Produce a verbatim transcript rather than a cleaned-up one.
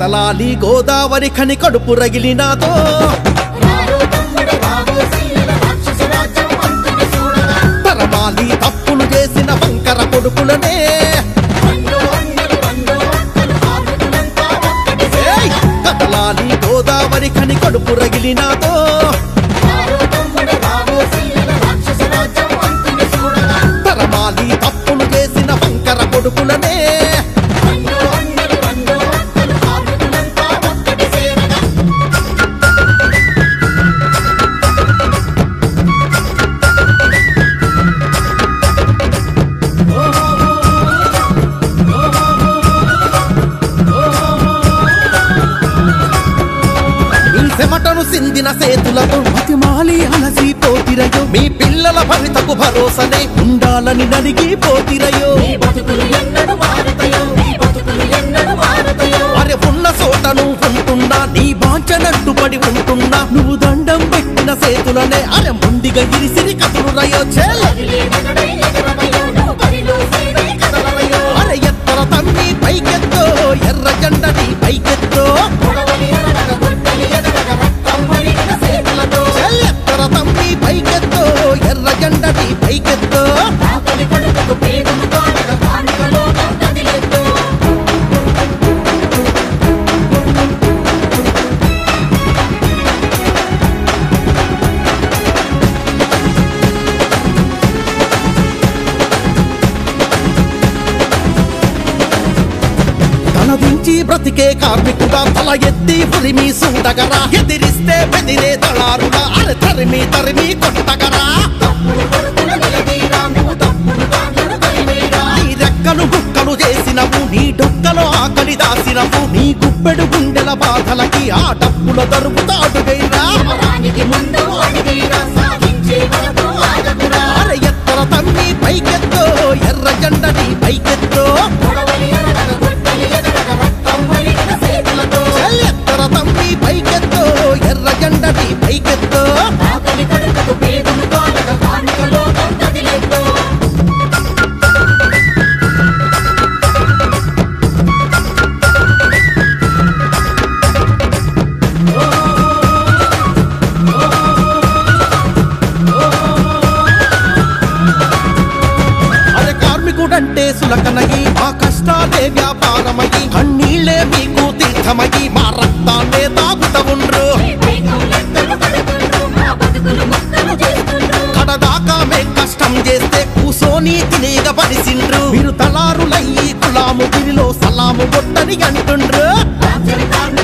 కదలాలి గోదావరి ఖని కడుపు రగిలినాదో తరమాలి తప్పులు చేసిన వంకర కొడుకులనే కదలాలి గోదావరి ఖని కడుపు రగిలినాదో తరమాలి తప్పులు చేసిన వంకర కొడుకులనే సిందిన సేతులతో మతిమాలి అలసితో తిరయో మీ పిల్లల భవితకు భరోసనే ఉండాలని నలిగిపోతిరయో మీ బతుకులు ఎన్నడు మారతాయో మీ బతుకులు ఎన్నడు మారతాయో అరే ఉన్న సోట నువ్వు ఉంటున్నా నీ బాంచనట్టు పడి ఉంటున్నా నువ్వు దండం పెట్టిన సేతులనే అరే ముండిగా ఇరిసిరి కతులు రయో చెల్లదిలే ఒకడై ఎగరమయో నువ్వు పరిలో సీనే కదలవయో అరే ఎత్తల తన్ని పైకెత్తో ఎర్ర జెండ నీ పైకెత్తో బ్రతికే కార్మికుడా తల ఎత్తి పులిమి సూడగరా ఎదిరిస్తే బెదిరే దళారుడా అర తరిమి తరిమి కొట్టగరా నీ రెక్కలు బుక్కలు చేసినవు నీ డొక్కలు ఆకలి దాసినవు నీ గుప్పెడు గుండెల బాధలకి ఆ డబ్బుల దొరుకుతా అడుగైరా అర ఎత్తల తమ్మి పైకెత్తో ఎర్ర జెండని పైకెత్తో అంటే సులకనగి ఆ కష్టాలే వ్యాపారమయ్యి కన్నీళ్లే మీకు తీర్థమయ్యి మా రక్తాన్నే తాగుతవుండ్రు కడదాకా మే కష్టం చేస్తే కూసోని తినేగ పడిసిండ్రు మీరు తలారులయ్యి కులాము గిరిలో సలాము కొట్టని అంటుండ్రు